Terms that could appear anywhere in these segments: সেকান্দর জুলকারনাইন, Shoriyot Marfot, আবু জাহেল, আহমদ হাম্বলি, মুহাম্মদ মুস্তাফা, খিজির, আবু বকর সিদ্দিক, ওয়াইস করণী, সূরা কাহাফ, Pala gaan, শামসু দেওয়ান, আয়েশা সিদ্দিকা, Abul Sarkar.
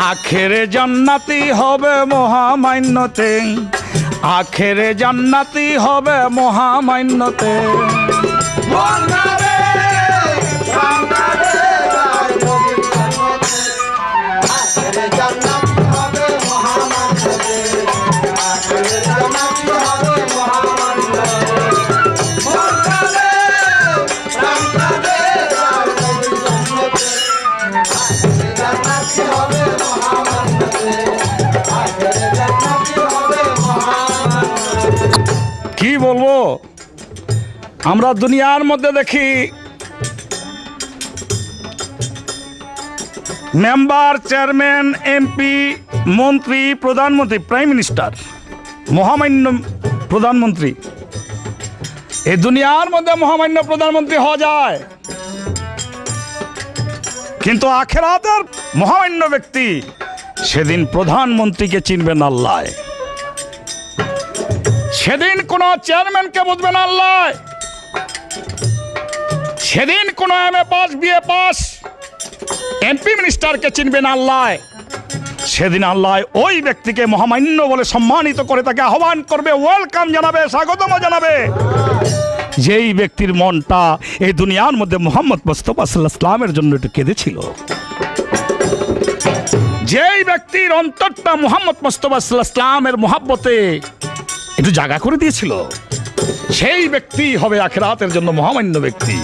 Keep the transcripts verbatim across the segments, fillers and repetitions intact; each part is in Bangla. आखेरे जन्नती होबे महामान्यते आखेरे जन्नती होबे महामान्यते আমরা দুনিয়ার মধ্যে দেখি মেম্বার চেয়ারম্যান এমপি মন্ত্রী প্রধানমন্ত্রী প্রাইম মিনিস্টার মহামান্য প্রধানমন্ত্রী এই দুনিয়ার মধ্যে মহামান্য প্রধানমন্ত্রী হওয়া যায় কিন্তু আখিরাতের মহামান্য ব্যক্তি সেদিন প্রধানমন্ত্রীকে চিনবেন আল্লাহ সেদিন কোন চেয়ারম্যানকে বুঝবেন আল্লাহ সেদিন কোন MA pass BA pass MP মিনিস্টারকে চিনবেন আল্লাহ সেদিন আল্লাহ ওই ব্যক্তিকে মহামান্য বলে সম্মানিত করে তাকে আহ্বান করবে ওয়েলকাম জানাবে স্বাগতম জানাবে যেই ব্যক্তির মনটা এই দুনিয়ার মধ্যে মুহাম্মদ মুস্তাফা সাল্লাল্লাহু আলাইহি ওয়াসাল্লামের জন্য একটু কেঁদেছিল যেই ব্যক্তির অন্তরটা মুহাম্মদ মুস্তাফা সাল্লাল্লাহু আলাইহি ওয়াসাল্লামের মহব্বতে একটু জায়গা করে দিয়েছিল সেই ব্যক্তি হবে আখিরাতের জন্য মহামান্য ব্যক্তি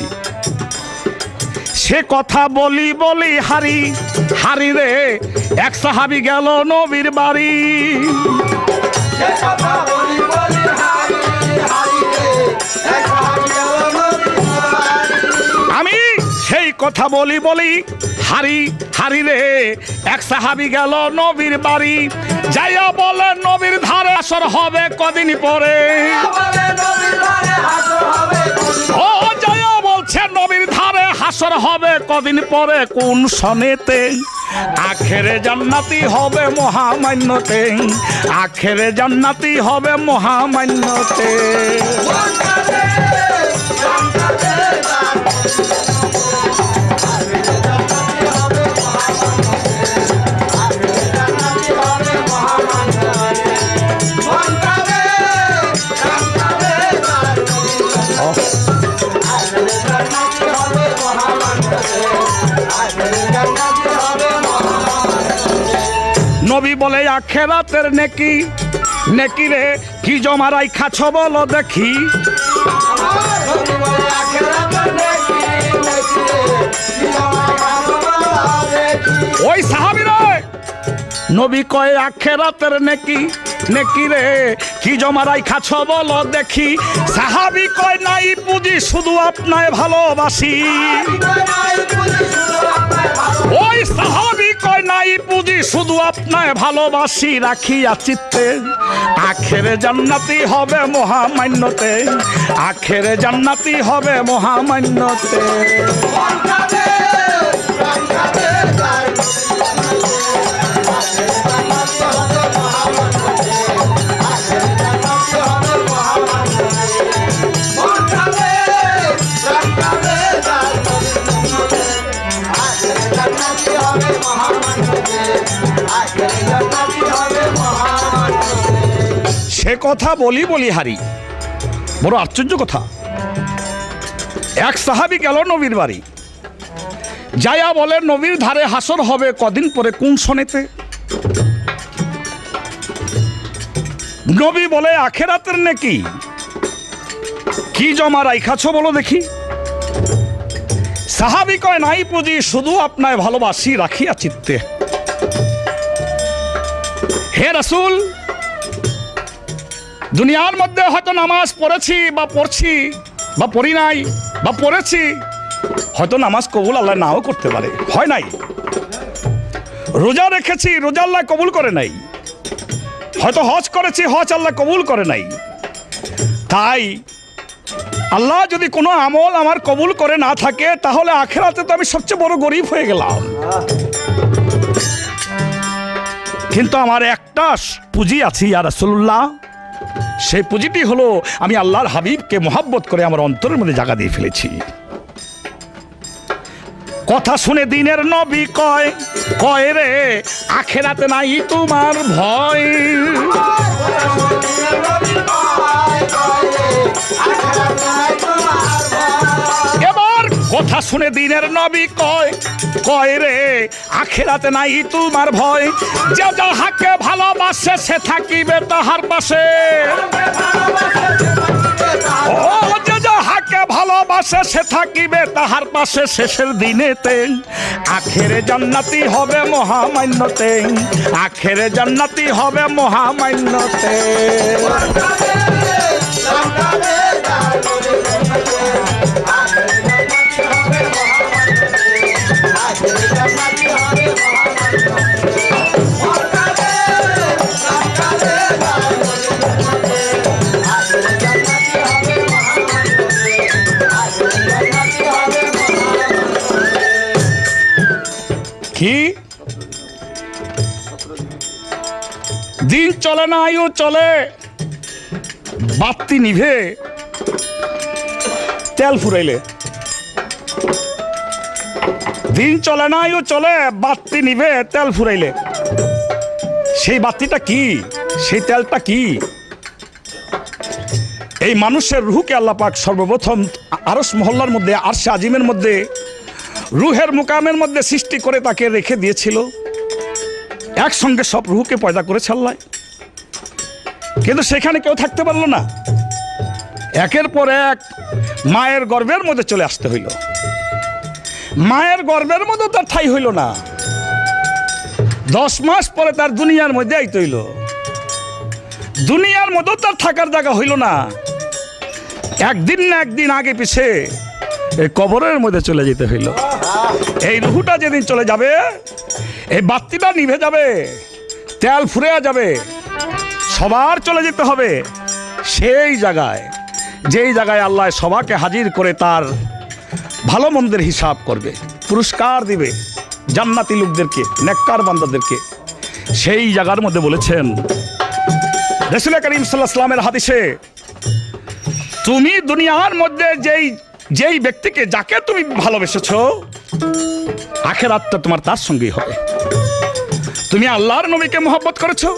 সে কথা বলি বলি হারি হারি রে এক সাহাবী গেল নবীর বাড়ি সে কথা বলি বলি হারি হারি রে এক সাহাবী গেল নবীর বাড়ি আমি সেই কথা বলি বলি হারি হারি রে এক সাহাবী গেল নবীর বাড়ি যাইয়া বলে নবীর ধারে আসর হবে কদিন পরে ও যাইয়া বলছে নবীর ধারে হাসর হবে কদিন পরে কোন সনেতে আখেরে জান্নাতি হবে মহামান্যতে আখেরে জান্নাতি হবে মহামান্যতে নবী বলে আখিরাতের নেকি নেকি রে কি জমা রাইখাছ বলো দেখি ওই সাহাবী রে নবী কয় আখিরাতের নেকি নেকি রে কি জমা রাইখাছ বলো দেখি সাহাবী কয় নাই পুঁজি শুধু আপনায় ভালোবাসি ওই সাহাবী কয় নাই পুঁজি শুধু আপনায় ভালোবাসি রাখিয়া চিত্তে আখেরে জান্নাতি হবে মহামান্যতে আখেরে জান্নাতি হবে মহামান্যতে সে কথা বলি বলি হারি বড় আশ্চর্য কথা एक साहाबी गेल नबीर बाड़ी जाया बोले नबीर धारे हासर होबे कदिन परे कोन सनेते नबी बोले आखिरातेर नेकी की जमा राखाछो बोलो देखी साहाबी कय नाई पुजी शुधु आपनाय भालोबासी राखिया चित्ते हे रसूल दुनियार मध्य हयतो नामाज पढ़ेछि बा पढ़छि बा पढ़ि नाई बा पढ़ेछि হয়তো নামাজ কবুল আল্লাহ নাও করতে পারে হয় নাই রোজা রেখেছি রোজা আল্লাহ কবুল করে নাই হয়তো হজ করেছি হজ আল্লাহ কবুল করে নাই তাই আল্লাহ যদি কোনো আমল আমার কবুল করে না থাকে তাহলে আখিরাতে তো আমি সবচেয়ে বড় গরীব হয়ে গেলাম কিন্তু আমার একটা পুঁজি আছে ইয়া রাসূলুল্লাহ সেই পুঁজিটি হলো আমি আল্লাহর হাবিবকে মোহাব্বত করে আমার অন্তরের মধ্যে জায়গা দিয়ে ফেলেছি কথা শুনে দিনের নবী কয় কয় রে আখিরাতে নাই তোমার ভয় এবার কথা শুনে দিনের নবী কয় কয় রে আখিরাতে নাই তোমার ভয় যে যাহাকে ভালোবাসে সে থাকিবে তাহার পাশে ভালোবাসে সে থাকিবে তাহার পাশে শেষের দিনেতে আখেরে জান্নাতি হবে মহামান্যতে আখেরে জান্নাতি হবে মহামান্যতে दिन चले ना आयु चले बाती निभे तेल फुराइले दिन चले ना आयु चले बाती निभे तेल फुराइले सेई बातीटा की सेई तेलटा की एई मानुषेर रूहके आल्लाह पाक सर्वप्रथम आरश महल्लार मध्य आरशे आजिमेर मध्य रूहेर मुकामेर मध्य सृष्टि करे ताके रेखे दिएछिलो एक संगे सब रूह के पैदा करे छल्ला किन्तु सेखाने केउ थाकते पारलो ना एकेर पर एक मायेर गर्भेर मध्य चले आसते हइल मायेर गर्भेर मध्य तार ठाई हइल ना दस मास परे तार दुनियार मध्य आइते हइल दुनियार मध्य तार थाकार जायगा हइल ना एकदिन ना एकदिन आगे पिछे এই কবরের মধ্যে চলে যেতে হইল এই রুহটা যেদিন চলে যাবে এই বাতিটা নিভে যাবে তেল ফুরিয়ে যাবে সবার চলে যেতে হবে সেই জায়গায় যেই জায়গায় আল্লাহ সবাইকে হাজির করে তার ভালো মন্দের হিসাব করবে পুরস্কার দিবে জান্নাতি লোকদেরকে নেককার বান্দাদেরকে সেই জায়গার মধ্যে বলেছেন রাসূল করিম সাল্লাল্লাহু আলাইহি ওয়াসাল্লামের হাদিসে তুমি দুনিয়ার মধ্যে যেই যেই ব্যক্তিকে যাকে তুমি ভালোবেসেছো আখিরাতটা তোমার তার সঙ্গেই হবে তুমি আল্লাহর নবীকে mohabbat করেছো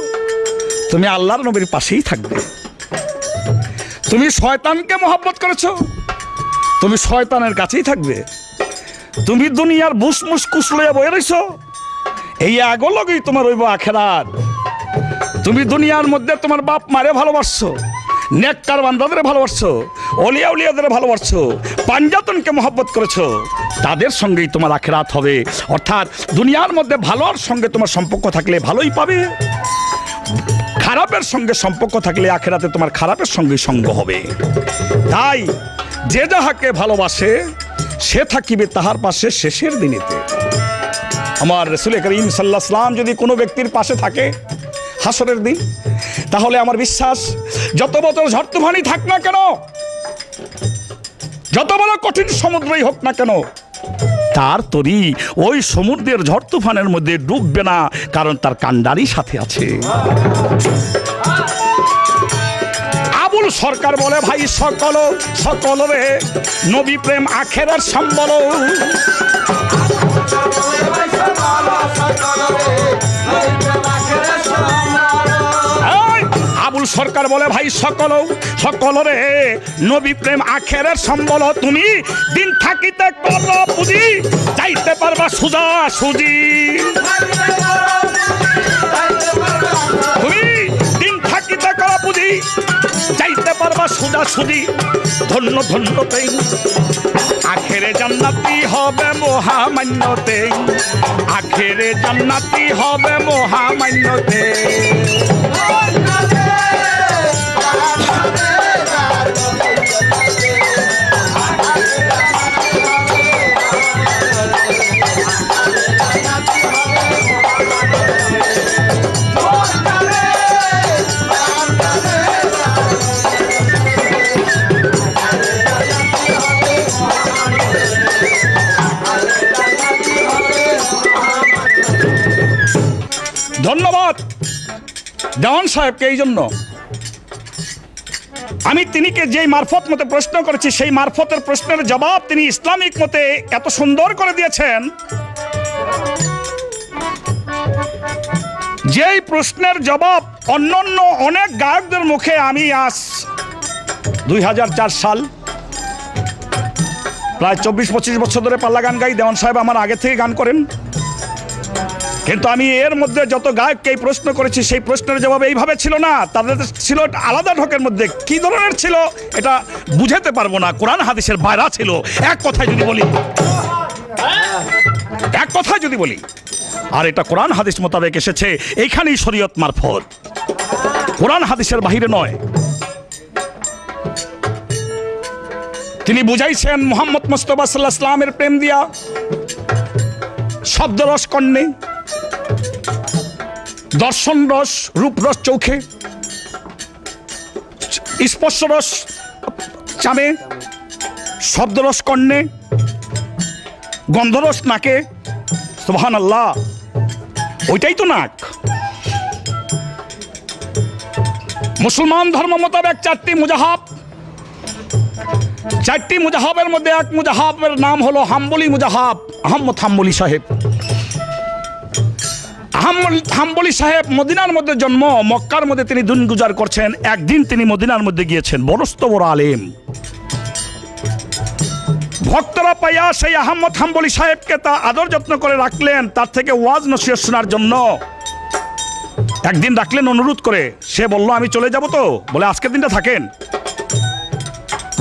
তুমি আল্লাহর নবীর পাশেই থাকবে তুমি শয়তানকে mohabbat করেছো তুমি শয়তানের কাছেই থাকবে তুমি দুনিয়ার বুশমুশ কুশলিয়া বয়ে রইছো এই আগলগই তোমার হইব আখিরাত তুমি দুনিয়ার মধ্যে তোমার বাপ মারে ভালোবাসছো नेककार बान्दादेर भालोबासो ओलिया ओलियादेर भालोबासो पांजातनके मोहब्बत करेछो तादेर संगेई तोमार आखिरात होबे अर्थात दुनियार मध्य भालोर संगे तोमार सम्पर्क थाकले भालोई पाबे खारापेर संगे सम्पर्क थाकले आखिराते तोमार खारापेर संगे संग होबे ताई जे जाहाके भालोबासे से थाकिबे ताहार पाशे शेषेर दिनेते आमार रसूल करीम सल्लाल्लाहु आलाइहि वासाल्लाम जदि कोनो ब्यक्तिर पाशे थाके हासरेर दिन তাহলে আমার বিশ্বাস যত বড় ঝড় তুফানি থাক না কেন যত বড় কঠিন সমুদ্রই হোক না কেন তার তরি ওই সমুদ্রের ঝড় তুফানের মধ্যে ডুববে না কারণ তার কান্ডারি সাথে আছে আবুল সরকার বলে ভাই সকল সকল রে নবী প্রেম আখেরার সম্বল আবুল সরকার বলে, ভাই সকল সকলরে নবী প্রেম আখেরের সম্বল, তুমি দিন থাকিতে কর পুঁজি, যাইতে পারবা সুজা সুজি। তুমি দিন থাকিতে কর পুঁজি, যাইতে পারবা সুজা সুজি। ধন্য ধন্য প্রেম आखिरे जन्नती होबे मोहामन्नते, आखिरे जन्नती होबे मोहामन्नते। ধন্যবাদ দেওয়ান সাহেবকে এই জন্য, আমি তিনিকে যেই মারফত মতে প্রশ্ন করেছি সেই মারফতের প্রশ্নের জবাব তিনি ইসলামিক মতে এত সুন্দর করে দিয়েছেন। যেই প্রশ্নের জবাব অন্যান্য অনেক গায়কদের মুখে আমি আজ দুই হাজার চার সাল প্রায় চব্বিশ পঁচিশ বছর ধরে পাল্লা গান গাই। দেওয়ান সাহেব আমার আগে থেকে গান করেন, কিন্তু আমি এর মধ্যে যত গায়ককে প্রশ্ন করেছি সেই প্রশ্নের জবাব এইভাবে ছিল না, তাদের ছিল আলাদা ঢোকের মধ্যে। কি ধরনের ছিল এটা বুঝাতে পারবো না, কোরআন হাদিসের বাইরা ছিল। এক কথায় যদি বলি এক কথায় যদি বলি আর এটা কোরআন হাদিস মোতাবেক এসেছে, এইখানেই শরীয়ত মারফত, কোরআন হাদিসের বাহিরে নয়। তিনি বুঝাইছেন মুহাম্মদ মুস্তাফা সাল্লাল্লাহু আলাইহি ওয়াসাল্লামের প্রেম দিয়া শব্দ রস কর্ণে, দর্শন রস রূপরস চোখে, স্পর্শ রস চামে, শব্দরস কর্ণে, গন্ধরস নাকে। সুবহানাল্লাহ, ওইটাই তো নাক। মুসলমান ধর্ম মোতাবেক চারটি মুজাহাব, চারটি মুজাহাবের মধ্যে এক মুজাহাবের নাম হলো হাম্বলি মুজাহাব, আহমদ হাম্বলি সাহেব। হাম্বলি সাহেব মদিনার মধ্যে জন্ম, মক্কার মধ্যে তিনি দিন গুজার করছেন। একদিন তিনি মদিনার মধ্যে গিয়েছেন, বড়স্ত বড় আলেম। ভক্তরা পাইয়া সেই আহমদ হাম্বলি সাহেবকে তা আদর যত্ন করে রাখলেন, তার থেকে ওয়াজ নসিহত শোনার জন্য একদিন রাখলেন অনুরোধ করে। সে বলল, আমি চলে যাব, তো বলে আজকের দিনটা থাকেন।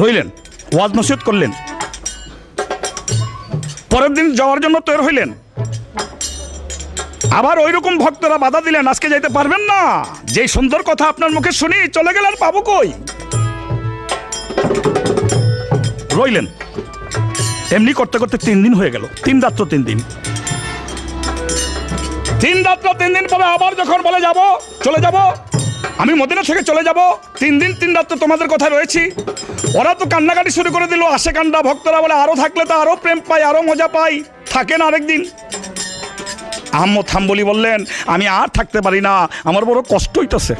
রইলেন, ওয়াজ নসিহত করলেন, পরের দিন যাওয়ার জন্য তৈরি হইলেন। আবার ওই রকম ভক্তরা বাধা দিলেন, আজকে যাইতে পারবেন না, যে সুন্দর কথা আপনার মুখে শুনি চলে গেলেন, পাবো কই? রইলেন। এমনি করতে করতে তিন দিন হয়ে গেল, তিন রাত্র তিন দিন তিন রাত্র তিন দিন পরে আবার যখন বলে যাব, চলে যাব, আমি মদিনা থেকে চলে যাব, তিন দিন তিন রাত্র তোমাদের কথা রয়েছি, ওরা তো কান্নাকাটি শুরু করে দিল। আসে কান্না, ভক্তরা বলে আরো থাকলে তো আরো প্রেম পাই, আরো মজা পাই, থাকেন আরেকদিন। আহমদ হাম্বলি বললেন, আমি আর থাকতে পারি না, আমার বড় কষ্ট হইতাছে,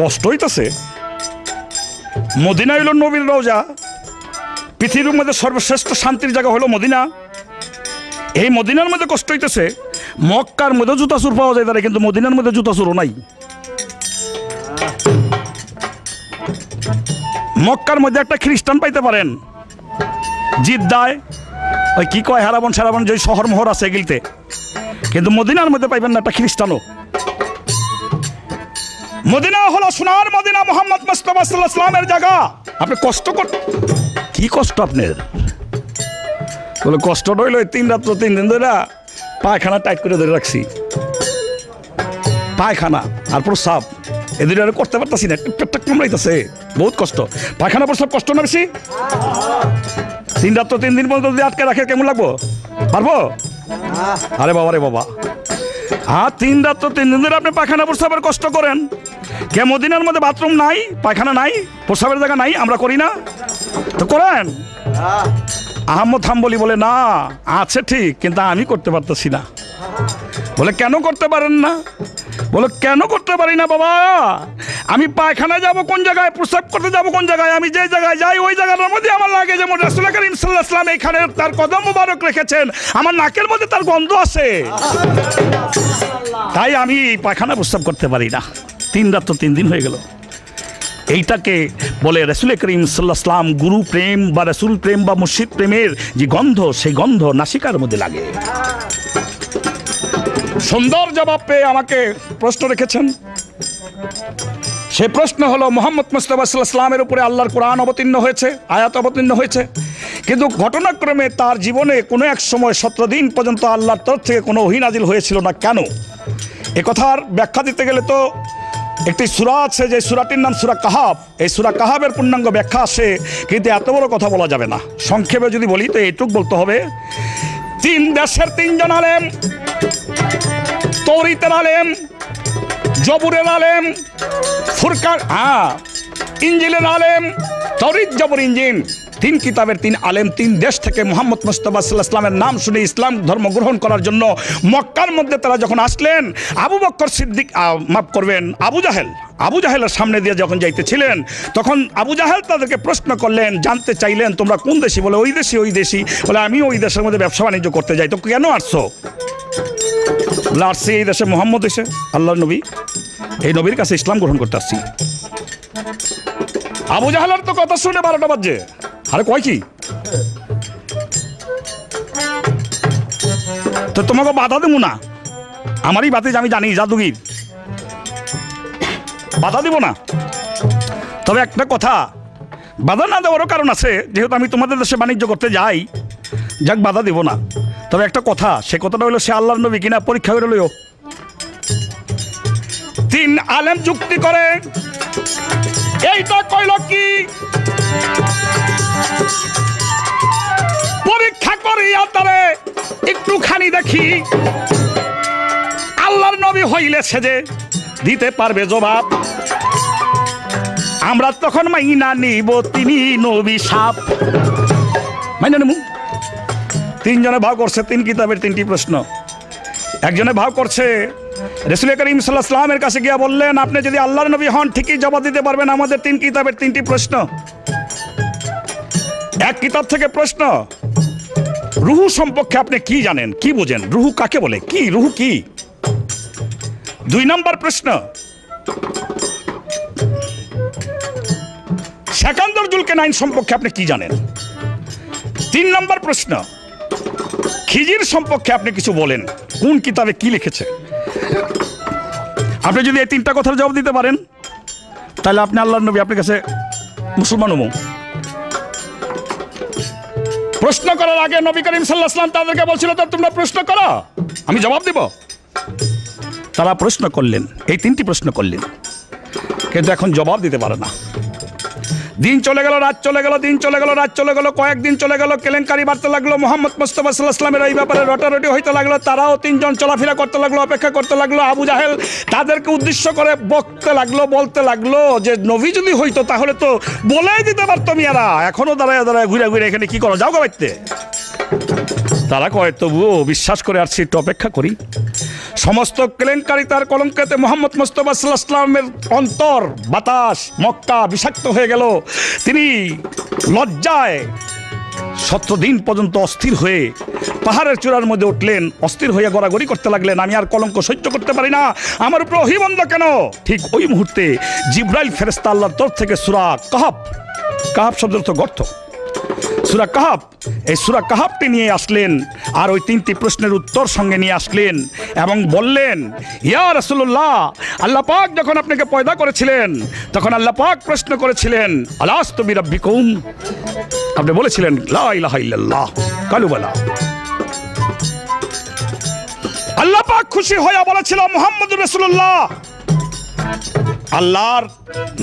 কষ্ট হইতাছে। মদিনা হইল নবীর রওজা, পৃথিবীর মধ্যে সর্বশ্রেষ্ঠ শান্তির জায়গা হলো মদিনা। এই মদিনার মধ্যে কষ্ট হইতেছে। মক্কার মধ্যে জুতা চুর পাওয়া যায় তারা, কিন্তু মদিনার মধ্যে জুতা চুরও নাই। মক্কার মধ্যে একটা খ্রিস্টান পাইতে পারেন, জিদ্দায় ওই কি কয় হেরাবন সেরাবন যে শহর মোহর আছে এগিলতে, কিন্তু মদিনার মধ্যে পাইবেন না একটা খ্রিস্টানও। মদিনা হলো সোনার মদিনা, মুহাম্মদ মুস্তাফা সাল্লাল্লাহু আলাইহি ওয়াসাল্লামের জায়গা। আপনি কষ্ট কর, কি কষ্ট আপনার? বলে কষ্ট রইল তিন রাত্র তিন দিন ধরে পায়খানা টাইট করে ধরে রাখছি, পায়খানা আর প্রস্রাব এ দুটো আর করতে পারতাছি না, পেটটা কামড়াইতেছে, বহুত কষ্ট। পায়খানা প্রস্রাব কষ্ট না বেশি? তিন রাত্র তিন দিন পর্যন্ত যদি আটকে রাখে কেমন লাগবো? পারবো? আরে বাবা রে বাবা, আর তিন রাত্র তিন দিন ধরে আপনি পায়খানা প্রস্রাবের কষ্ট করেন। কে মদিনার মধ্যে বাথরুম নাই, পায়খানা নাই, প্রস্রাবের জায়গা নাই, আমরা করি না তো করেন? আহমদ হাম্বলি বলে, না আছে ঠিক, কিন্তু আমি করতে পারতেছি না। বলে কেন করতে পারেন না? বলো কেন করতে পারি না বাবা? আমি পায়খানায় যাবো কোন জায়গায়, প্রস্রাব করতে যাবো কোন জায়গায়, আমি যে জায়গায় যাই ওই জায়গাটার মধ্যে আমার লাগে যেমন রাসূল কারীম সাল্লাল্লাহু আলাইহি ওয়াসাল্লাম এখানে তার কদম মুবারক রেখেছেন, আমার নাকের মধ্যে তার গন্ধ আসে, তাই আমি পায়খানা প্রস্রাব করতে পারি না। তিন রাত তো তিন দিন হয়ে গেল। এইটাকে বলে রাসূল কারীম সাল্লাল্লাহু আলাইহি ওয়াসাল্লাম গুরু প্রেম বা রাসূল প্রেম বা মুর্শিদ প্রেমের যে গন্ধ, সেই গন্ধ নাসিকার মধ্যে লাগে। সুন্দর জবাব পেয়ে আমাকে প্রশ্ন রেখেছেন, সে প্রশ্ন হলো মুহাম্মদ মুস্তাফা সাল্লাল্লাহু আলাইহি ওয়াসাল্লামের উপরে আল্লাহর কোরআন অবতীর্ণ হয়েছে, আয়াত অবতীর্ণ হয়েছে, কিন্তু ঘটনাক্রমে তার জীবনে কোনো এক সময় সতেরো দিন পর্যন্ত আল্লাহর তরফ থেকে কোনো ওহী নাজিল হয়েছিল না, কেন? এ কথার ব্যাখ্যা দিতে গেলে তো একটি সূরা আছে যে সূরাটির নাম সূরা কাহাফ, এই সূরা কাহাফের পূর্ণাঙ্গ ব্যাখ্যা আসে, কিন্তু এত বড় কথা বলা যাবে না। সংক্ষেপে যদি বলি তো এইটুক বলতে হবে, তিন দেশের তিনজন আলেম, তৌরিতের আলেম, জবুরের আলেম, ফুরকান হ্যাঁ ইঞ্জিলের আলেম, তৌরিত জবুর ইঞ্জিন, তিন কিতাবের তিন আলেম তিন দেশ থেকে মুহাম্মদ মুস্তাফা সাল্লাল্লাহু আলাইহি ওয়াসাল্লামের নাম শুনে ইসলাম ধর্ম গ্রহণ করার জন্য মক্কার মধ্যে তারা যখন আসলেন, আবু বকর সিদ্দিক মাফ করবেন আবু জাহেল, আবু জাহেলের সামনে দিয়ে যখন যাইতেছিলেন তখন আবু জাহেল তাদেরকে প্রশ্ন করলেন, জানতে চাইলেন তোমরা কোন দেশি? বলে ওই দেশি ওই দেশি। বলে আমি ওই দেশের মধ্যে ব্যবসা বাণিজ্য করতে যাই। তো কেন আসছো? বলে আসছি এই দেশে মুহাম্মদ এসে আল্লাহর নবী, এই নবীর কাছে ইসলাম গ্রহণ করতে আসছি। আবু জাহেলের তো কথা শুনে বারোটা বাজে, আরে কয় কি তো তোমাকে বাধা দেব না, আমারই বাতিজ আমি জানি জাদুগির, বাধা দেব না। তবে একটা কথা, বাধা না দেওয়ারও কারণ আছে, যেহেতু আমি তোমাদের দেশে বাণিজ্য করতে যাই, যাক বাধা দেব না। তবে একটা কথা, সে কথাটা হলো সে আল্লাহর নবী কিনা পরীক্ষা করে লইও। তিন আলেম যুক্তি করে, এইটা কইল কি পরীক্ষা করিয়া তারে একটুখানি দেখি, আল্লাহর নবী হইলে সেজে দিতে পারবে জবাব। আমরা তখন মাইনা নিব তিনি নবী সাপ। মাইনা নেব। তিনজনে ভাও করছে তিন কিতাবের তিনটি প্রশ্ন। একজনে ভাও করছে রাসূল কারীম সাল্লাল্লাহু আলাইহি ওয়াসাল্লামের কাছে গিয়া বললেন, আপনি যদি আল্লাহর নবী হন ঠিকই জবাব দিতে পারবেন আমাদের তিন কিতাবের তিনটি প্রশ্ন। এক কিতাব থেকে প্রশ্ন, রুহু সম্পর্কে আপনি কি জানেন, কি বোঝেন, রুহু কাকে বলে, কি রুহু কি? দুই নম্বর প্রশ্ন, সেকান্দর জুলকারনাইন সম্পর্কে আপনি কি জানেন? তিন নম্বর প্রশ্ন, খিজির সম্পর্কে আপনি কিছু বলেন, কোন কিতাবে কি লিখেছে? আপনি যদি এই তিনটা কথার জবাব দিতে পারেন তাহলে আপনি আল্লাহর নবী, আপনার কাছে মুসলমান উম্মত। প্রশ্ন করার আগে নবী করিম সাল্লাল্লাহু আলাইহি ওয়াসাল্লাম তাদেরকে বলছিল তোমরা প্রশ্ন করো আমি জবাব দেব। তারা প্রশ্ন করলেন, এই তিনটি প্রশ্ন করলেন, কিন্তু এখন জবাব দিতে পারে না। দিন চলে গেল, রাত চলে গেল, দিন চলে গেল, রাত চলে গেল, কয়েকদিন চলে গেল, কেলেঙ্কারি বাড়তে লাগলো, মুহাম্মদ মুস্তাফা সাল্লাল্লাহু আলাইহি ওয়াসাল্লামের এই ব্যাপারে রটারটি হইতে লাগলো, তারাও তিনজন চলাফেরা করতে লাগলো, অপেক্ষা করতে লাগলো। আবু জাহেল তাদেরকে উদ্দেশ্য করে বকতে লাগলো, বলতে লাগলো যে নবী যদি হইতো তাহলে তো বলেই দিতে পারতো মিয়ারা, এখনও দাঁড়ায় দাঁড়ায় ঘুরে ঘুরে এখানে কী করো, যাও গাইতে। তারা কয় তবুও বিশ্বাস করে আর সেটা অপেক্ষা করি। সমস্ত কেলেঙ্কারি তার কলঙ্কেতে মুহাম্মদ মুস্তাফা সাল্লাল্লাহু আলাইহি ওয়াসাল্লামের অন্তর বাতাস মক্কা বিষাক্ত হয়ে গেল। তিনি লজ্জায় সতেরো দিন পর্যন্ত অস্থির হয়ে পাহাড়ের চূড়ার মধ্যে উঠলেন, অস্থির হয়ে গড়াগড়ি করতে লাগলেন, আমি আর কলঙ্ক সহ্য করতে পারি না, আমার উপর ওহী বন্ধ কেন? ঠিক ওই মুহূর্তে জিবরাইল ফেরেশতা আল্লাহর তরফ থেকে সূরা কাহাফ, কাহাফ শব্দের অর্থ গর্ত, সূরা কাহাফ, এই সূরা কাহাফটি নিয়ে আসলেন, আর ওই তিনটি প্রশ্নের উত্তর সঙ্গে নিয়ে আসলেন এবং বললেন, ইয়া রাসূলুল্লাহ, আল্লাহ পাক যখন আপনাকে পয়দা করেছিলেন তখন আল্লাহ পাক প্রশ্ন করেছিলেন আলাস্তু বিরাব্বিকুম, আপনি বলেছিলেন লা ইলাহা ইল্লাল্লাহ, কালু বালা। আল্লাহ পাক খুশি হয়ে বলেছিল মুহাম্মদুর রাসূলুল্লাহ। আল্লাহর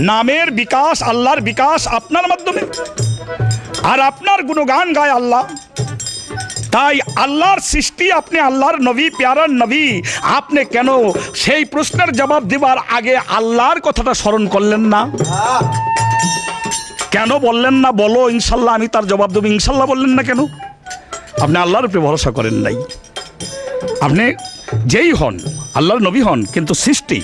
নামের বিকাশ, আল্লাহর বিকাশ আপনার মাধ্যমে, আর আপনার গুণগান গায় আল্লাহ, তাই আল্লাহর সৃষ্টি আপনি, আল্লাহর নবী, প্যারার নবী, আপনি কেন সেই প্রশ্নের জবাব দেবার আগে আল্লাহর কথাটা স্মরণ করলেন না, কেন বললেন না বলো ইনশাল্লাহ আমি তার জবাব দেবো ইনশাল্লাহ বললেন না কেন? আপনি আল্লাহর উপরে ভরসা করেন নাই। আপনি যেই হন, আল্লাহর নবী হন কিন্তু সৃষ্টি,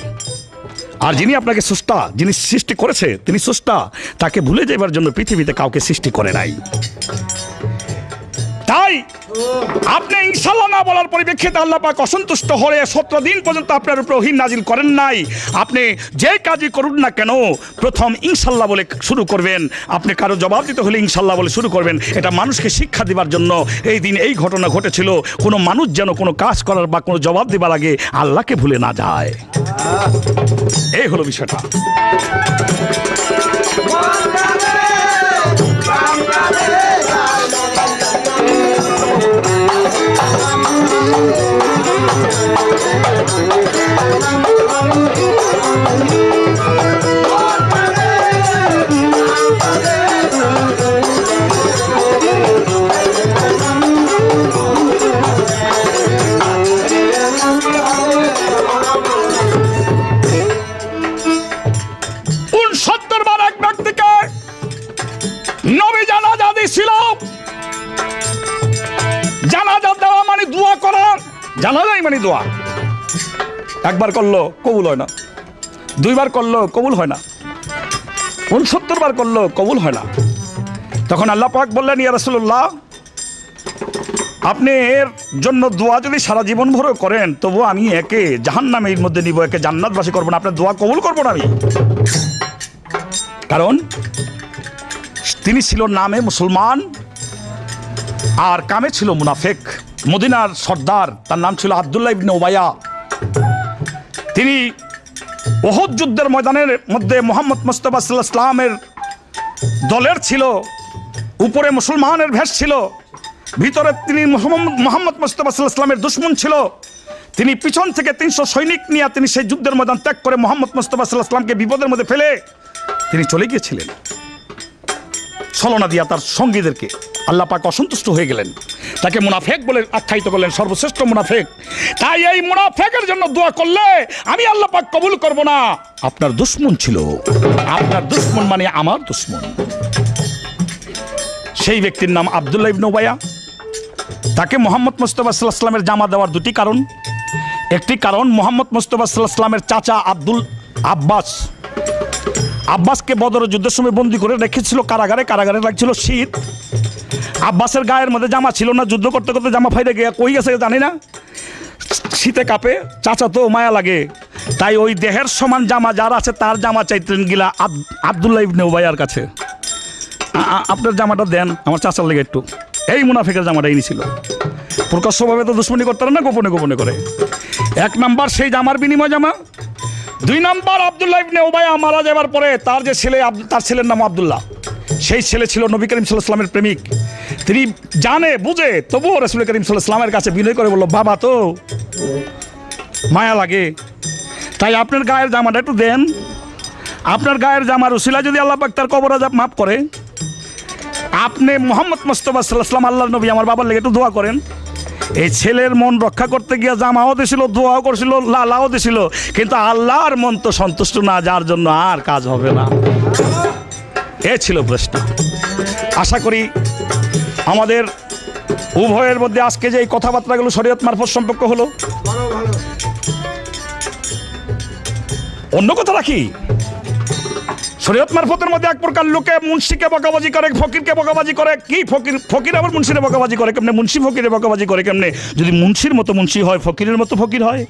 আর যিনি আপনাকে স্রষ্টা, যিনি সৃষ্টি করেছে তিনি স্রষ্টা, তাকে ভুলে যাবার জন্য পৃথিবীতে কাউকে সৃষ্টি করে নাই। তাই আপনি ইনশাআল্লাহ না বলার পরিপ্রেক্ষিতে আল্লাহ পাক অসন্তুষ্ট হলে সতেরো দিন পর্যন্ত আপনার উপর ওহী নাজিল করেন নাই। আপনি যে কাজই করুন না কেন প্রথম ইনশাআল্লাহ বলে শুরু করবেন। আপনি কারো জবাব দিতে হলে ইনশাআল্লাহ বলে শুরু করবেন। এটা মানুষকে শিক্ষা দেওয়ার জন্য এই দিন এই ঘটনা ঘটেছিল, কোনো মানুষ যেন কোনো কাজ করার বা কোনো জবাব দেবার আগে আল্লাহকে ভুলে না যায়। এই হলো বিষয়টা। উনসত্তর বার এক ব্যক্তিকে নবী জানাজা দিয়েছিল। জানাজা দেওয়া মানে দোয়া করা, জানাজাই মানে দোয়া। একবার করলো কবুল হয় না, দুইবার করলো কবুল হয় না, উনসত্তর বার করলো কবুল হয় না। তখন আল্লাহ পাক বললেন, ইয়া রাসূলুল্লাহ, আপনি এর জন্য দোয়া যদি সারা জীবন ভরে করেন তবু আমি একে জাহান্নামের মধ্যে নিব, একে জান্নাতবাসী করবো না, আপনার দোয়া কবুল করবো না আমি। কারণ তিনি ছিল নামে মুসলমান আর কামে ছিল মুনাফেক। মদিনার সর্দার, তার নাম ছিল আব্দুল্লাহ ইবনে উবাইয়া। তিনি ওহদ যুদ্ধের ময়দানের মধ্যে মোহাম্মদ মুস্তাফা সাল্লাল্লাহু আলাইহি ওয়াসাল্লামের দলের ছিল। উপরে মুসলমানের ভেষ ছিল, ভিতরে তিনি মোহাম্মদ মুস্তাফা সাল্লাল্লাহু আলাইহি ওয়াসাল্লামের দুশমন ছিল। তিনি পিছন থেকে তিনশো সৈনিক নিয়ে তিনি সেই যুদ্ধের ময়দান ত্যাগ করে মোহাম্মদ মুস্তাফা সাল্লাল্লাহু আলাইহি ওয়াসাল্লামকে বিপদের মধ্যে ফেলে তিনি চলে গিয়েছিলেন। ছলনা দিয়া তার সঙ্গীদেরকে আল্লাহ পাক অসন্তুষ্ট হয়ে গেলেন, তাকে মুনাফেক বলে আখ্যায়িত করলেন, সর্বশ্রেষ্ঠ মুনাফেক। তাই এই মুনাফেকের জন্য দোয়া করলে আমি আল্লাহ পাক কবুল করব না। আপনার দুশমন ছিল, আপনার দুশমন মানে আমার দুশমন। সেই ব্যক্তির নাম আব্দুল্লাহ ইবনে উবাইয়া। তাকে মোহাম্মদ মুস্তাফা সাল্লাল্লাহু আলাইহি ওয়াসাল্লামের জামা দেওয়ার দুটি কারণ। একটি কারণ, মোহাম্মদ মুস্তাফা সাল্লাল্লাহু আলাইহি ওয়াসাল্লামের চাচা আব্দুল আব্বাস আব্বাসকে বদরের যুদ্ধের সময় বন্দি করে রেখেছিল কারাগারে। কারাগারে লাগছিল শীত, আব্বাসের গায়ের মধ্যে জামা ছিল না, যুদ্ধ করতে করতে জামা ফাইরে গিয়ে কই গেছে জানি না, শীতে কাঁপে, চাচা তো মায়া লাগে। তাই ওই দেহের সমান জামা যার আছে তার জামা চাইতেন গিলা আব্দুল্লাহ ইবনে উবাইয়ার কাছে, আপনার জামাটা দেন আমার চাচার লেগে একটু। এই মুনাফিকের জামাটা এনেছিল। প্রকাশ্যভাবে তো দুশ্মনী করতে না, গোপনে গোপনে করে। এক নাম্বার সেই জামার বিনিময় জামা। দুই নম্বর, আব্দুল্লাহ ইবনে উবাইয়া মারা যাওয়ার পরে তার যে ছেলে, তার ছেলের নাম আব্দুল্লাহ। সেই ছেলে ছিল নবী করিম সাল্লাল্লাহু আলাইহি ওয়াসাল্লামের প্রেমিক। তিনি জানে বুঝে তবুও রাসূল করিম সাল্লাল্লাহু আলাইহি ওয়াসাল্লামের কাছে বিনয় করে বলল, বাবা তো মায়া লাগে, তাই আপনার গায়ের জামাটা একটু দেন, আপনার গায়ের জামার উসিলা যদি আল্লাহ পাক তার কবর আযাব মাফ করে, আপনি মোহাম্মদ মুস্তাফা সাল্লাল্লাহু আলাইহি ওয়াসাল্লাম আল্লাহর নবী, আমার বাবার লেগে একটু দোয়া করেন। এই ছেলের মন রক্ষা করতে গিয়ে জামাও দিছিল, দোয়াও করছিল, লালাও দিছিল, কিন্তু আল্লাহর মন তো সন্তুষ্ট না, যার জন্য আর কাজ হবে না। এ ছিল প্রশ্ন। আশা করি আমাদের উভয়ের মধ্যে আজকে যে এই কথাবার্তাগুলো শরীয়ত মারফত সম্পর্ক হলো, অন্য কথা রাখি, শরীয়ত মারফতের মধ্যে এক প্রকার লোকে মুন্সিকে বকাবাজি করে, ফকিরকে বকাবাজি করে। কি ফকির ফকির আবার মুন্সিরে বকাবাজি করে কেমনে, মুন্সি ফকিরে বকাবাজি করে কেমনে? যদি মুন্সির মতো মুন্সি হয়, ফকিরের মতো ফকির হয়।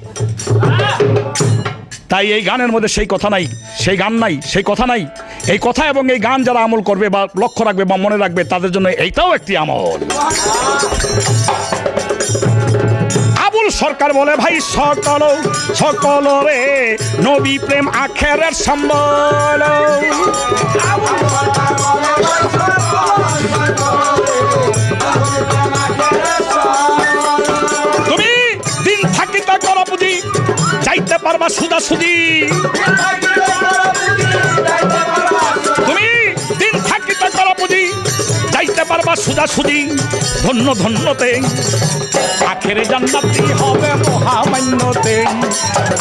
তাই এই গানের মধ্যে সেই কথা নাই, সেই গান নাই, সেই কথা নাই। এই কথা এবং এই গান যারা আমল করবে বা লক্ষ্য রাখবে বা মনে রাখবে, তাদের জন্য এইটাও একটি আমল। আবুল সরকার বলে, ভাই সকল সকল রে নবী প্রেম আখেরের সম্বল। তুমি দিন থাকিতে করো বুঝি, যাইতে পারবা সুদা সুদি। তুমি দিন থাকিতে করো বুঝি, যাইতে পারবা সুদা সুদি। ধন্য ধন্যতে আখেরে জান্নাতি হবে মহামান্যতে,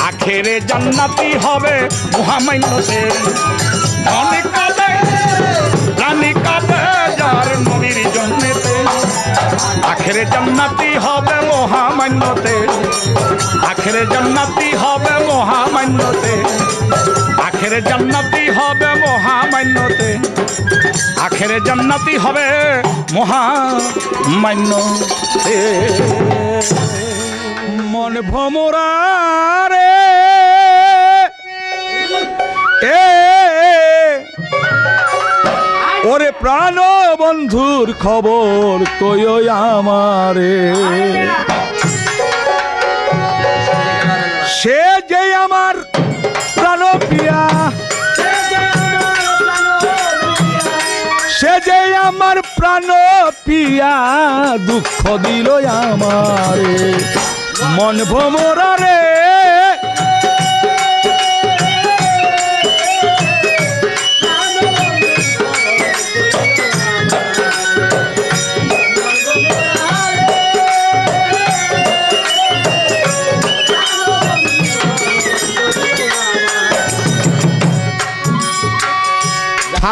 আখেরে জান্নাতি হবে মহামান্যতে। অনেক কালে জানি কালে যার নবীর জন্মেতে, আখেরে জান্নাতি হবে মহামান্যতে। आखिर जन्नती होबे महामान्यते आखिर जन्नती होबे महामान्यते आखिर जन्नती होबे महामान्यते मन भमरा रे ए ओरे प्राण बंधुर खबर तोयो आमारे से जे आमार प्राण प्रिया से जे आमार प्राण प्रिया दुख दिलो आमारे मन भमरा रे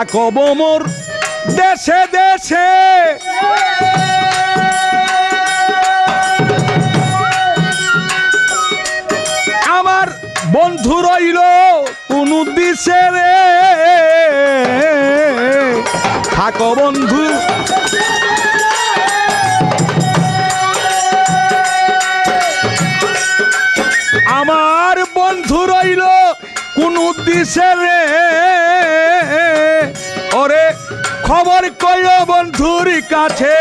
থাকব মোর দেশে দেশে আমার বন্ধু রইল কোন দিশে রে থাকব বন্ধু আমার বন্ধু রইল কোন দিশে রে ओरे खबर कयो बंधुरी काछे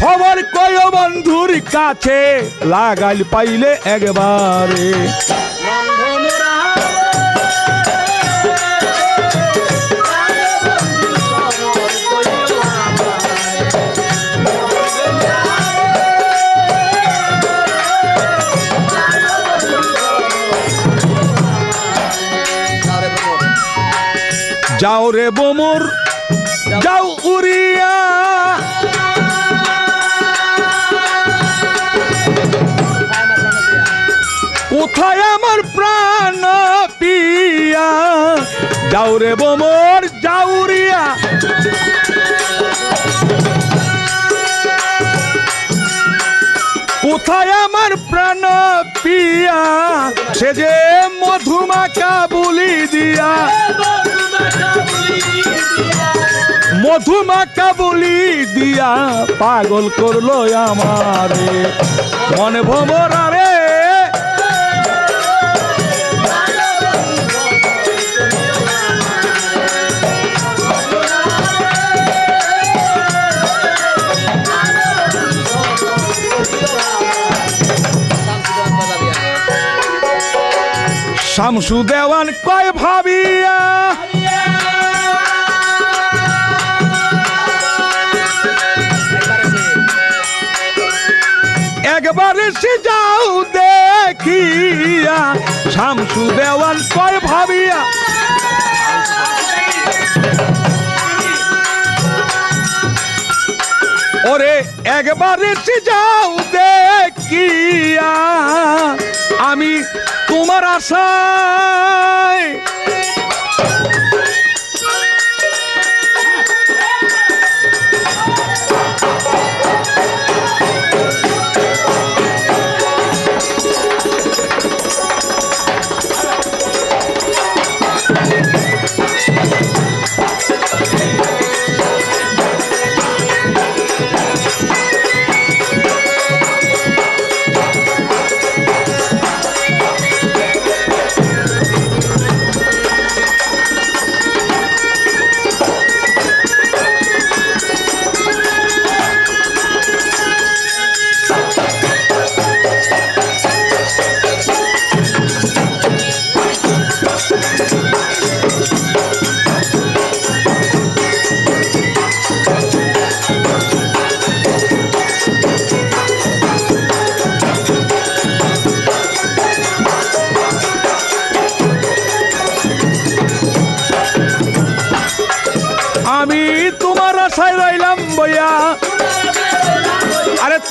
खबर कयो बंधुरी काछे लागल पाइले एक बारे जाओ रे बोमर जाओ उड़िया उठाय अमर प्राण पिया जाओ रे बोमर जाओ उड़िया उठाय अमर प्राण पिया से जे मधुमाखा बोली दिया मधुमाखा बोली दिया पागल करलो आमारे मन भमरा रे শামসু দেওয়ান কয় ভাবিয়া बारिश जाओ देखिया शामसु देवान कोई भाविया ओरे एक बारिश जाओ देखिया आमी तुम्हार आशाय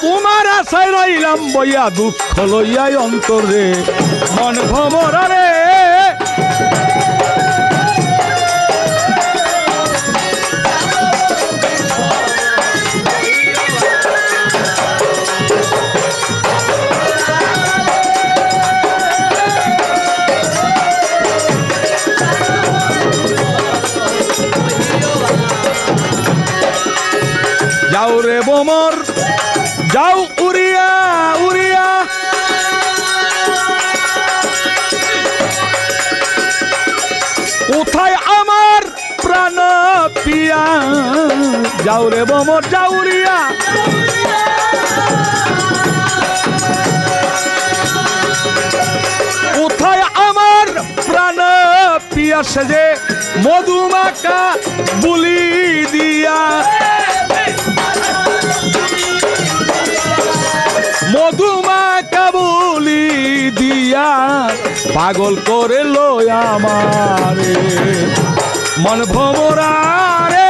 तुम्हारा सै रईलम बया दुख लइया अंतर रे मन भमरा रे जाओ रे बोमर जाओ उड़िया उड़िया उठाए अमर प्राण पिया जाओ रे बोमर जाओ उड़िया उठाए अमर प्राण पिया सजे मधुमा का बुली दिया मधुमा का बुली दिया पागल करे लो यामारे मन भमरा रे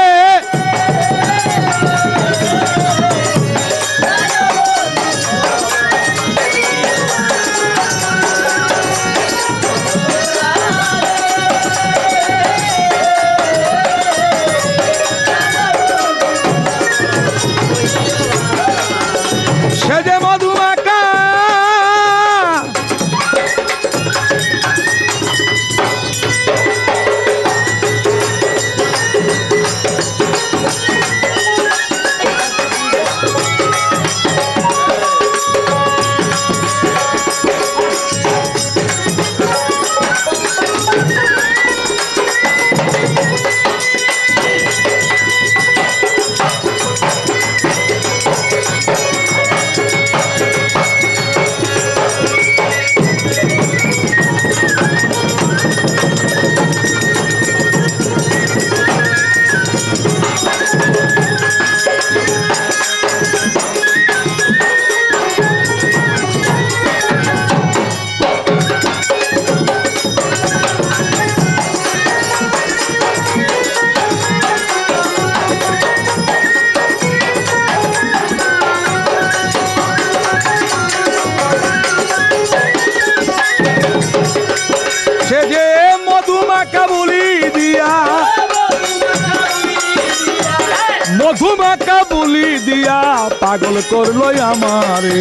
पागल कर लो हमारे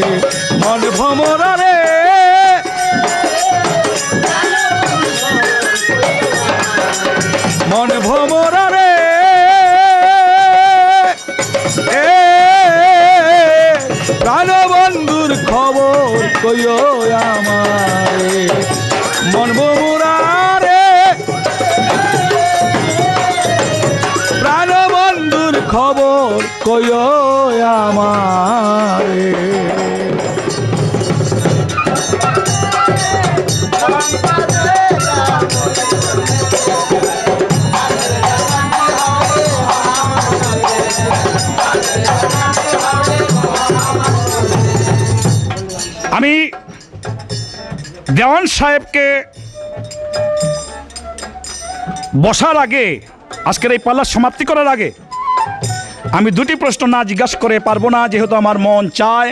मन भमरा रे मन भमरा रे प्राण बंधुर खबर कयो हमारे मन भमरा रे प्राण बंधुर खबर कयो देवान साहेब के बसार आगे आजकल पाल्ला समाप्ति करार आगे आमी दुटी प्रश्न ना जिज्ञासा करे पारबो ना जेहेतु आमार मन चाय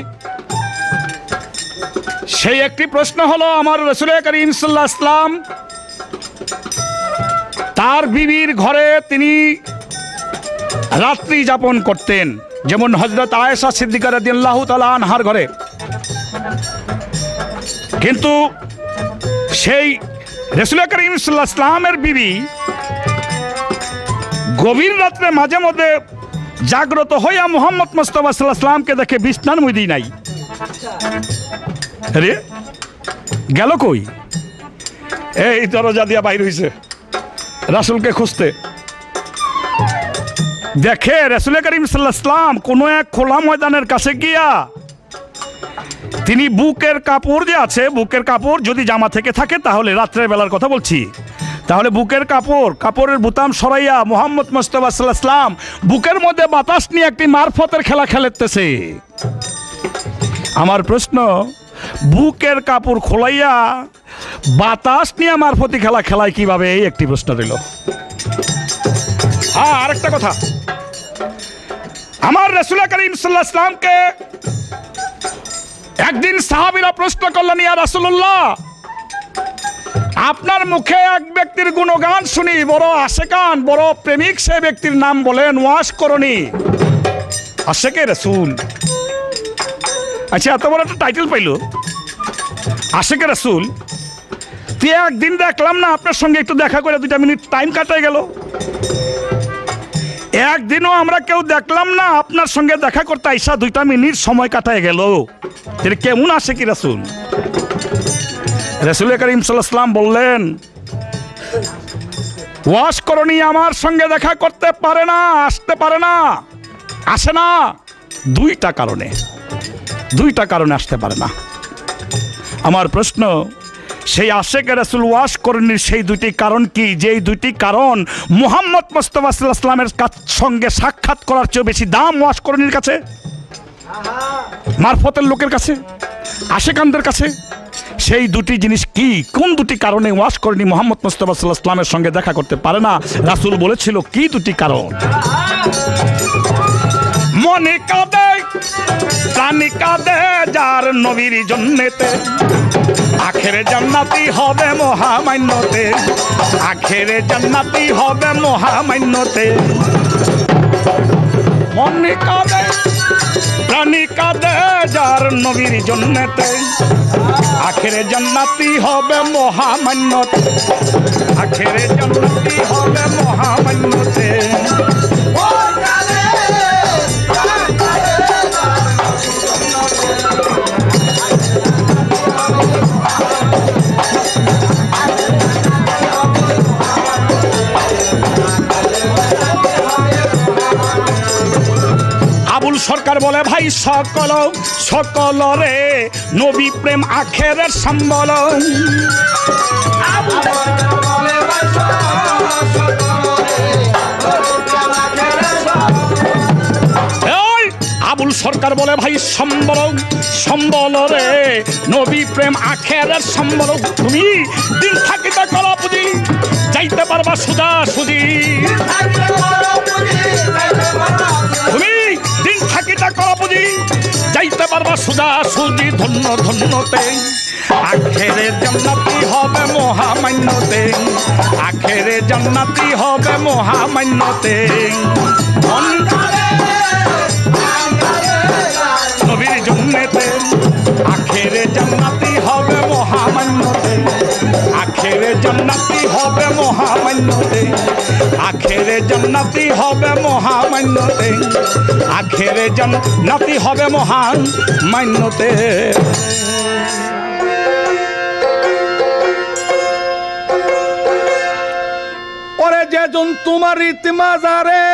सेई एकटी प्रश्न हलो आमार रसूल करीम सल्लल्लाहु अलैहि वसल्लम तार बीबीर घरे तिनी रात्रि यापन करतेन जेमन हजरत आयशा सिद्दिका रदियल्लाहु ताआला आनहार घरे किन्तु सेई रसूल करीम सल्लल्लाहु अलैहि वसल्लमेर बीबी गभीर रात्रे माझे मध्य जाग्रत हइया मुहम्मद मुस्तफा सल्लल्लाहु अलैहि वसल्लम के देखे बिस्तार मुदी नाई अरे गेल कई ए दरजा दिया बाहर हइसे रसूल के खुजते देखे रसूल करीम सल्लल्लाहु अलैहि वसल्लम कोनो एक खोला मैदानेर काछे गिया तिनी बुकेर कापड़ जे आछे बुकेर कापड़ जदि जामा थेके थाके ताहले रात्रे बेलार कथा बोलछि ताहले बुकेर कापड़ कापड़ेर बुताम सराइया मुहम्मद मुस्तफा सल्लल्लाहु अलैहि वसल्लम बुकेर मध्य बातास निये एकटी मारफतेर खेला खेलतेछे आमार प्रश्न बुकेर कापड़ खोलाइया बातास निये मारफती खेला खेलाय किभाबे एई एकटी प्रश्न रइल हाँ आरेकटा कथा आमार रसूल करीम सल्लल्लाहु अलैहि वसल्लम के एक दिन साहाबीरा प्रश्न करलेन या रसूलुल्लाह आपनार मुखे एक व्यक्तिर गुणगान शुनी बड़ो आशेकान बड़ो प्रेमिक से व्यक्तिर नाम बोलेन वास करनी आशेके रसूल अच्छा एत बड़ टाइटल पाइल आशेके रसूल ते एक दिन देखलाम ना आपनार संगे एकटू देखा करे दुइटा मिनिट टाइम काटाय गेल एक दिनों हमरा केउ देखलाम ना आपनार संगे देखा करते आइसा दुइटा मिनिट समय काटाय गेल तिनि केमन आछे कि रसूल रसूल करीम सल्लल्लाहु अलैहि वसल्लम बोललेन वास करनी आमार संगे देखा करते पारे ना आसते पारे ना आसे ना दुइटा कारणे दुइटा कारणे आसते पारे ना आमार प्रश्न সেই আশেকে রাসূল ওয়াস করণীর সেই দুটি কারণ কি যেই দুটি কারণ মুহাম্মদ মুস্তাফা সাল্লাল্লাহু আলাইহি ওয়াসাল্লামের সঙ্গে সাক্ষাৎ করার চেয়ে বেশি দাম ওয়াস করণীর কাছে মারফতের লোকের কাছে আশেকানদের কাছে সেই দুটি জিনিস কি কোন দুটি কারণে ওয়াস করণী মুহাম্মদ মুস্তাফা সাল্লাল্লাহু আলাইহি ওয়াসাল্লামের সঙ্গে দেখা করতে পারে না রাসূল বলেছিল কি দুটি কারণ মনে কাঁদে প্রাণে কাঁদে যার নবীর জন্যতে आखिरे जन्नती होबे मोहामान्यते आखिरे जन्नती होबे मोहामान्यते मने कादे प्राणी कादे जार नबीर जन्नते आखिरे जन्नती होबे मोहामान्यते आखिरे जन्नती होबे मोहामान्यते আবুল সরকার বলে ভাই সকল সকল রে নবী প্রেম আখেরের সম্বল আবুল সরকার বলে ভাই সম্বল সম্বল রে নবী প্রেম আখেরের সম্বল তুমি দিন থাকিতে কলা পুঁজি যাইতে পারবা সুদা সুদি তুমি দিন থাকিতে কলা পুঁজি যাইতে পারবা সুদা সুদি ধন্য ধন্যতে আখেরে জান্নাতি হবে মহামান্যতে আখেরে জান্নাতি হবে মহামান্যতে নবীর জন্যতে আখেরে জান্নাতি হবে মহামান্যতে আখেরে জান্নাতি হবে মহামান্যতে আখেরে জান্নাতি হবে মহামান্যতে আখেরে জান্নাতি হবে মহামান্যতে ওরে যে জন তোমার ইতমাজারে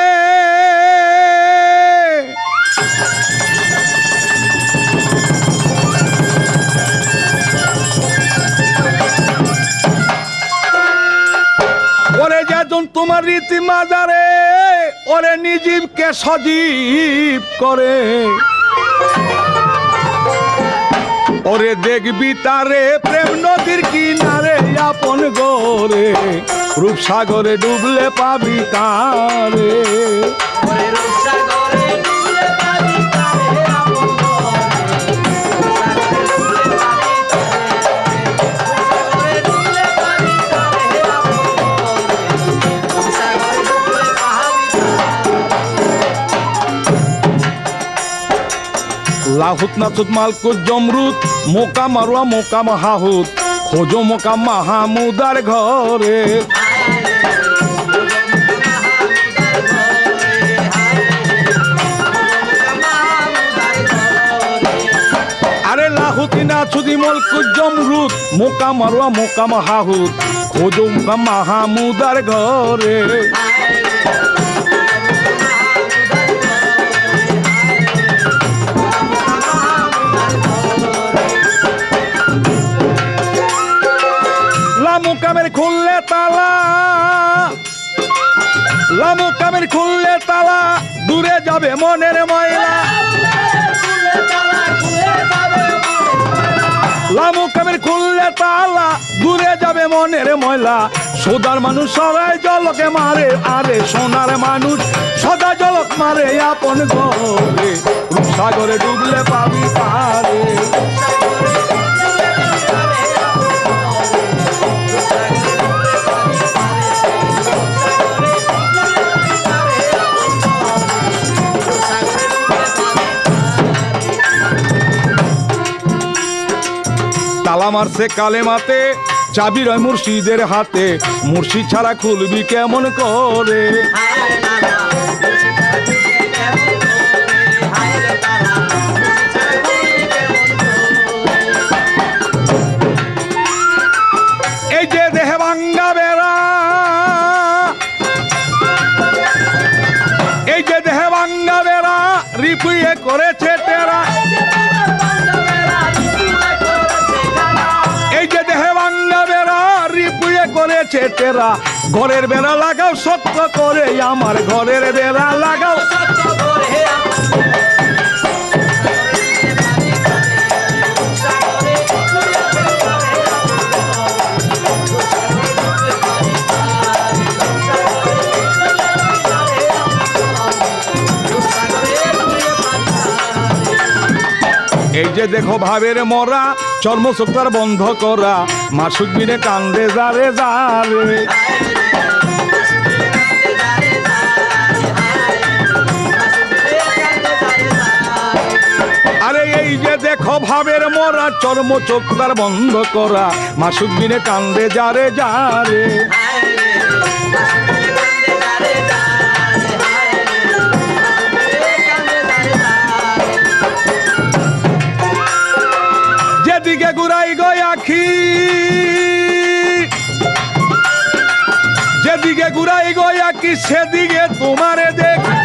তোমার রীতি মাজারে ওরে নিজীবকে সজীব করে ওরে দেখবি তারে প্রেম নদীর কিনারে আপন গরে রূপসাগরে ডুবলে পাবি তারে लाहुत नाथुत मालकुत जमरुत मोका मारुआ मोका महाहुत खोजो मोका महामुदार घरे अरे लाहुती नाथुदी मलकुत जमरुत मोका मारुआ मोका महाहुत खोजो मोका महामुदार घरे কামের খুললে তালা লামু কামের খুললে তালা দূরে যাবে মনের ময়লা লামু কামের খুললে তালা দূরে যাবে মনের ময়লা সোনার মানুষ সদাই জলকে মারে আরে সোনার মানুষ সদা জলক মারে আপন ঘরে সাগরে ডুবলে পাবি পারে আমার সে কালেমাতে চাবি রয় মুর্শিদের হাতে মুর্শিদ ছাড়া খুলবি কেমন করে করেছে তেরা এই যে দেহে ভাঙা বেড়া রিপুয়ে করেছে তেরা ঘরের বেড়া লাগাও সত্য করে আমার ঘরের বেড়া লাগাও সত্য করে এই যে দেখো ভাবের মরা চর্মসুক্তার বন্ধ করা মাসুক বিনে কান্দে যারে যারে আরে এই যে দেখো ভাবের মরা চর্মচোক্তার বন্ধ করা মাসুক বিনে কান্দে যারে যারে দিকে ঘুরাই গই আখি যেদিকে ঘুরাই গই আখি সেদিকে তোমারে দেখি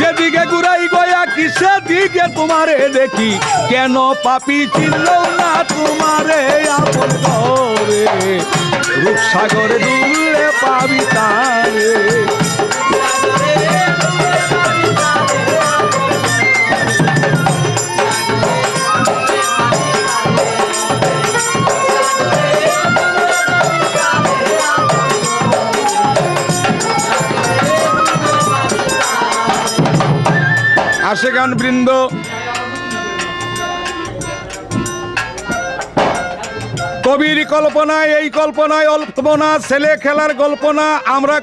যেদিকে ঘুরাই গই আখি সেদিকে তোমারে দেখি কেন পাপি চিনলো না তোমারে আপন করে রূপসাগরে দুলে পাবি তারে आशिकान वृंद कबिर कल्पना कल्पना अल्पना ऐले खेलार गल्पना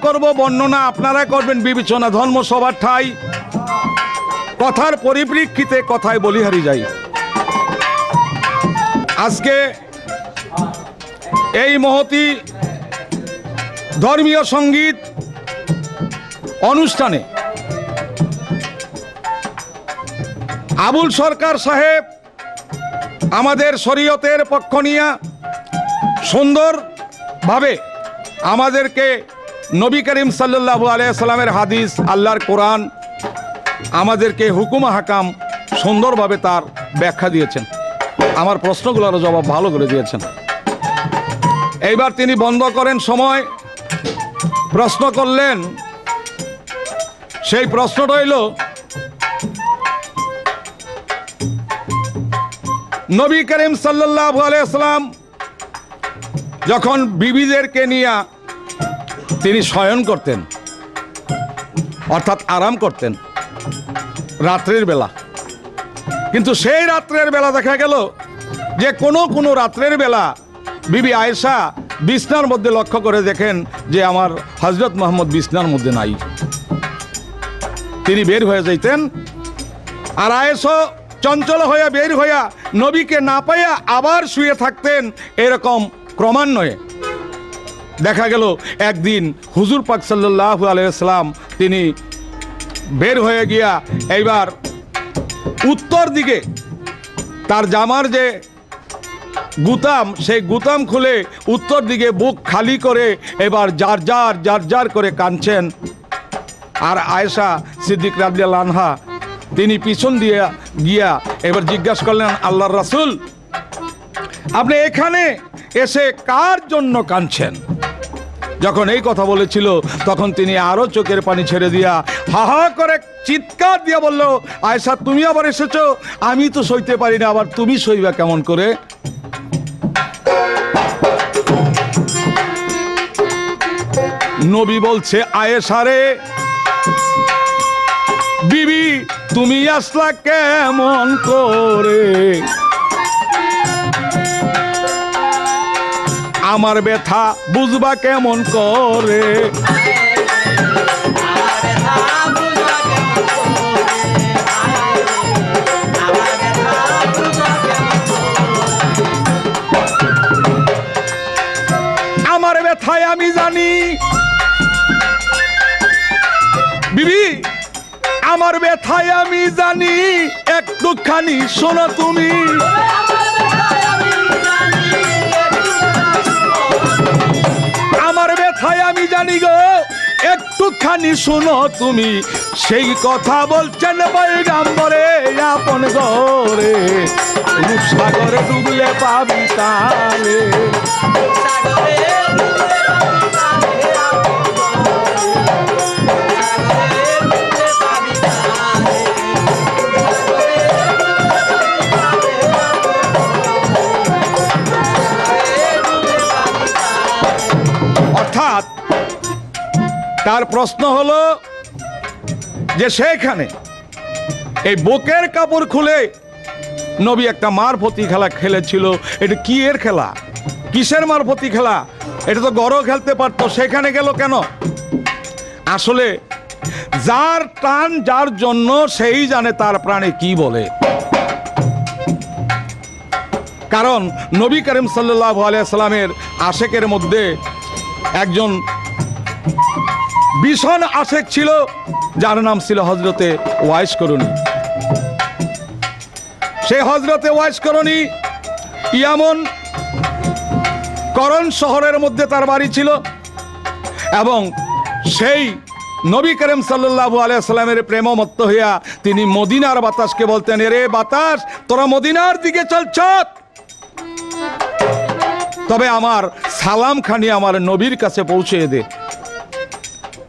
करब बर्णना अपनारा करबें विवेचना धर्म सवार ठाई कथार परिप्रेक्षिते कथाय बलिहारी जाई आज के एई महती धर्मीय संगीत अनुष्ठाने আবুল সরকার সাহেব আমাদের শরীয়তের পক্ষ নিয়ে সুন্দরভাবে আমাদেরকে নবী করিম সাল্লাল্লাহু আলাইহি সাল্লামের হাদিস আল্লাহর কোরআন আমাদেরকে হুকুম হাকাম সুন্দরভাবে তার ব্যাখ্যা দিয়েছেন, আমার প্রশ্নগুলোর জবাব ভালো করে দিয়েছেন। এইবার তিনি বন্ধ করেন সময়, প্রশ্ন করলেন, সেই প্রশ্নটা হইল নবী করিম সাল্লাল্লাহু আলাইহি সাল্লাম যখন বিবিদেরকে নিয়ে তিনি শয়ন করতেন অর্থাৎ আরাম করতেন রাত্রের বেলা, কিন্তু সেই রাত্রের বেলা দেখা গেল যে কোনো কোনো রাত্রের বেলা বিবি আয়েশা বিছনার মধ্যে লক্ষ্য করে দেখেন যে আমার হযরত মুহাম্মদ বিছনার মধ্যে নাই, তিনি বের হয়ে যাইতেন। আর আয়েশা চঞ্চল হইয়া বের হইয়া নবীকে না পাইয়া আবার শুয়ে থাকতেন। এরকম ক্রমান্বয়ে দেখা গেল একদিন হুজুর পাক সাল্লাল্লাহু আলাইহি সাল্লাম তিনি বের হয়ে গিয়া এইবার উত্তর দিকে তার জামার যে গুতাম সেই গুতাম খুলে উত্তর দিকে বুক খালি করে এবার জার জার জার জার করে কাঁদছেন। আর আয়েশা সিদ্দিক রাদিয়াল্লাহু আনহা তিনি পিছন দিয়ে গিয়া এবার জিজ্ঞাসা করলেন, আল্লাহর রাসূল আপনি এখানে এসে কার জন্য কাঁদছেন? যখন এই কথা বলেছিল তখন তিনি আরো চোখের পানি ছেড়ে দিয়া হা হা করে চিৎকার দিয়ে বলল, আয়েশা তুমি আবার এসেছো, আমি তো সইতে পারি না, আবার তুমি সইবা কেমন করে? নবী বলছে, আয়েশা রে বিবি তুমি আসলা কেমন করে? আমার ব্যথা বুঝবা কেমন করে? আমার ব্যথায় আমি জানি বিবি, আমার ব্যথায় আমি জানি, একটুখানি শোনো তুমি। আমার ব্যথায় আমি জানি গো, একটু একটুখানি শোনো তুমি, সেই কথা বলছেন পয়গম্বরে আপন ঘরে। তুমি সাগরে ডুবলে পাবি তারে, অর্থাৎ তার প্রশ্ন হলো যে সেখানে এই বুকের কাপড় খুলে নবী একটা মারফতি খেলা খেলেছিল, এটা কি এর খেলা, কিসের মারফতি খেলা? এটা তো গরো খেলতে পারতো, সেখানে গেল কেন? আসলে যার টান যার জন্য সেই জানে তার প্রাণে কি বলে। কারণ নবী করিম সাল্লাল্লাহু আলাইহি সাল্লামের আশেকের মধ্যে একজন ভীষণ আশেক ছিল, যার নাম ছিল হজরতে ওয়াইস করণী। সেই হজরতে ওয়াইস করণী ইয়ামন করণ শহরের মধ্যে তার বাড়ি ছিল, এবং সেই নবী করিম সাল্লাল্লাহু আলাইহি সাল্লামের প্রেমমত্ত হইয়া তিনি মদিনার বাতাসকে বলতেন, এরে বাতাস তোরা মদিনার দিকে চলছ, তবে আমার সালাম খানি আমার নবীর কাছে পৌঁছে দে।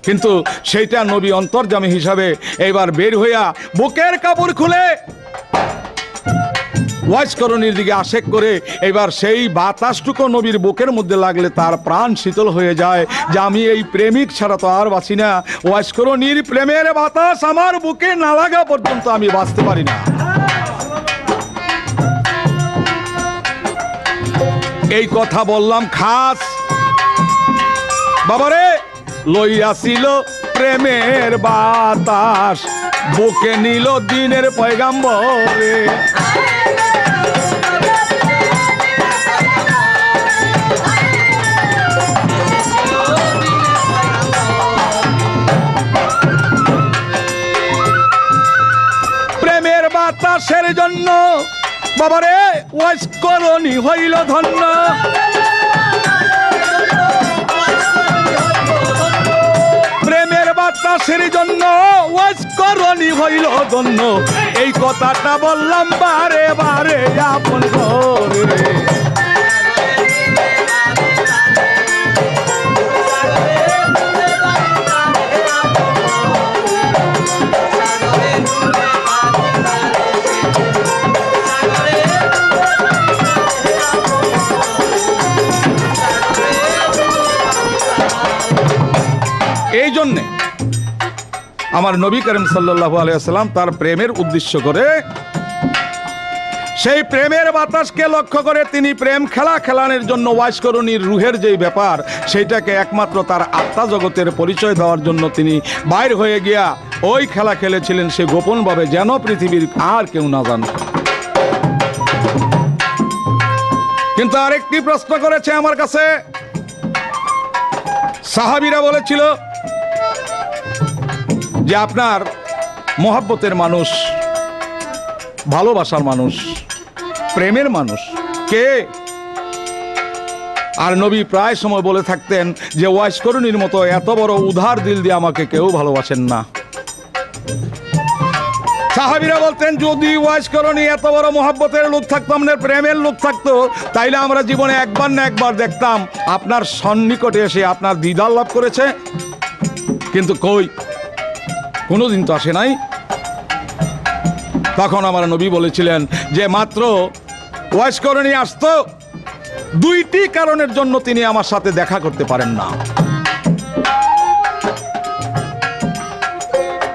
কিন্তু সেইটা নবী অন্তর্জামী হিসাবে এইবার বের হইয়া বুকের কাপড় খুলে ওয়াইস করণীর দিকে আশেক করে এবার সেই বাতাসটুকু নবীর বুকের মধ্যে লাগলে তার প্রাণ শীতল হয়ে যায় যে আমি এই প্রেমিক ছাড়া তো আর বাঁচি না, ওয়াইস করণীর প্রেমের বাতাস আমার বুকে না লাগা পর্যন্ত আমি বাঁচতে পারি না। এই কথা বললাম খাস বাবারে, লইয়াছিল প্রেমের বাতাস বুকে নিল দিনের পয়গাম্বরে। প্রেমের বাতাসের জন্য বাবারে ওয়াইস করণী হইল ধন্য। প্রেমের বাতাসের জন্য ওয়াইস করণী হইল ধন্য। এই কথাটা বললাম বারে বারে আপন ঘরে। এই জন্যে আমার নবী করিম সাল্লাল্লাহু আলাইহি ওয়াসাল্লাম তার প্রেমের উদ্দেশ্য করে সেই প্রেমের বাতাসকে লক্ষ্য করে তিনি প্রেম খেলা খেলানোর জন্য ওয়াইস করণীর রুহের যেই ব্যাপার সেইটাকে একমাত্র তার আত্মা জগতের পরিচয় দেওয়ার জন্য তিনি বাইর হয়ে গিয়া ওই খেলা খেলেছিলেন সে গোপনভাবে, যেন পৃথিবীর আর কেউ না জানে। কিন্তু আরেকটি প্রশ্ন করেছে আমার কাছে, সাহাবীরা বলেছিল যে আপনার মহব্বতের মানুষ, ভালোবাসার মানুষ, প্রেমের মানুষ কে? আর নবী প্রায় সময় বলে থাকতেন যে ওয়াইস করণীর মতো এত বড় উদার দিল দিয়ে আমাকে কেউ ভালোবাসেন না। সাহাবীরা বলতেন যদি ওয়াইস করণী এত বড় মহব্বতের লোক থাকতো, আমাদের প্রেমের লোক থাকতো, তাইলে আমরা জীবনে একবার না একবার দেখতাম আপনার সন্নিকটে এসে আপনার দিদার লাভ করেছে, কিন্তু কই কোনোদিন তো আসে নাই। তখন আমার নবী বলেছিলেন যে মাত্র ওয়াইস করণী আসতো দুইটি কারণের জন্য তিনি আমার সাথে দেখা করতে পারেন না।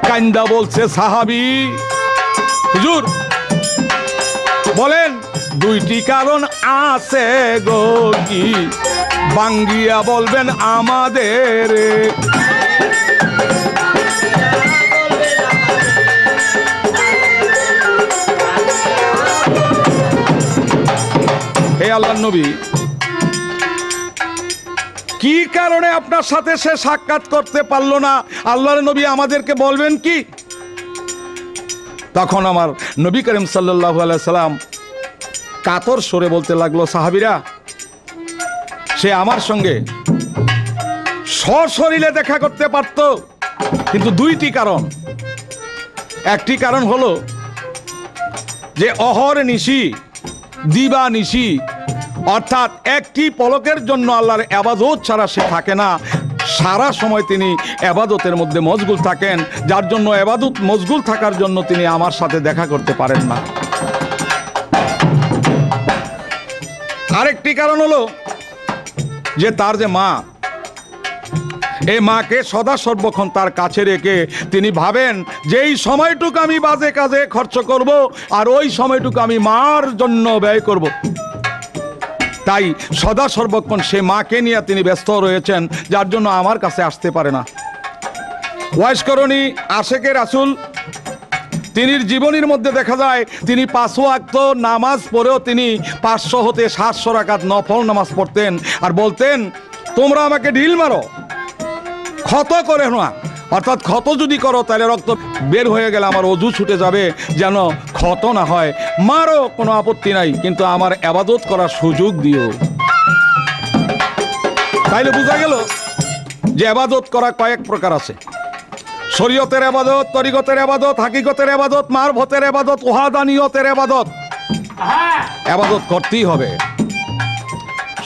কান্দা বলছে সাহাবী, হুজুর বলেন দুইটি কারণ আছে গো কি? বাঙ্গিয়া বলবেন আমাদের, হে আল্লাহর নবী কি কারণে আপনার সাথে সে সাক্ষাৎ করতে পারলো না, আল্লাহর নবী আমাদেরকে বলবেন কি? তখন আমার নবী করিম সাল্লাল্লাহু আলাইহি সাল্লাম কাতর সরে বলতে লাগলো, সাহাবীরা সে আমার সঙ্গে সশরীরে দেখা করতে পারত, কিন্তু দুইটি কারণ। একটি কারণ হলো যে অহর নিশি দিবা নিশি, অর্থাৎ একটি পলকের জন্য আল্লাহর ইবাদত ছাড়া সে থাকে না, সারা সময় তিনি ইবাদতের মধ্যে মশগুল থাকেন, যার জন্য ইবাদত মশগুল থাকার জন্য তিনি আমার সাথে দেখা করতে পারেন না। আরেকটি কারণ হলো যে তার যে মা, এই মাকে সদা সর্বক্ষণ তার কাছে রেখে তিনি ভাবেন যে এই সময়টুকু আমি বাজে কাজে খরচ করব, আর ওই সময়টুকু আমি মার জন্য ব্যয় করব। তাই সদা সর্বক্ষণ সে মাকে নিয়ে তিনি ব্যস্ত রয়েছেন, যার জন্য আমার কাছে আসতে পারে না। ওয়াইশকরণী আশেকে রাসুল তিনি জীবনীর মধ্যে দেখা যায় তিনি পাঁচ ওয়াক্ত নামাজ পড়েও তিনি পাঁচশো হতে সাতশো রাকাত নফল নামাজ পড়তেন, আর বলতেন তোমরা আমাকে ঢিল মারো, ক্ষত করে না, অর্থাৎ ক্ষত যদি করো তাহলে রক্ত বের হয়ে গেলে আমার অজু ছুটে যাবে, যেন ক্ষত না হয়, মারো কোনো আপত্তি নাই, কিন্তু আমার ইবাদত করার সুযোগ দিও। তাইলে বোঝা গেল যে ইবাদত করা কয়েক প্রকার আছে। শরীয়তের ইবাদত, তরিকতের ইবাদত, হাকিকতের ইবাদত, মারফতের ইবাদত, ওয়াহদানিয়তের ইবাদত। ইবাদত করতেই হবে,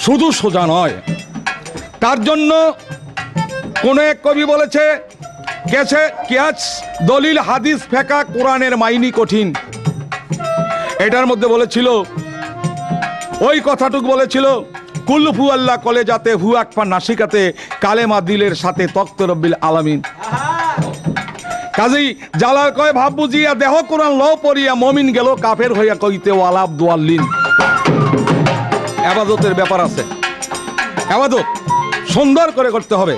শুধু সোজা নয়। তার জন্য কোন এক কবি বলেছে, কেছে কিয়াস দলিল হাদিস ফেকা কোরআনের মাইনি কঠিন। এটার মধ্যে বলেছিল, ওই কথাটুকু বলেছিল, কুল ফু আল্লাহ কলে যাতে হু আকফা নাসিকাতে কালেমা দিলের সাথে তক্ত রব্বিল আলামিন। কাজেই জালার কয় ভাব বুঝিয়া দেহ কোরআন ল পড়িয়া মমিন গেল কাফের হইয়া কইতে ওয়ালাব দোয়াল্লিন। ইবাদতের ব্যাপার আছে, ইবাদত সুন্দর করে করতে হবে।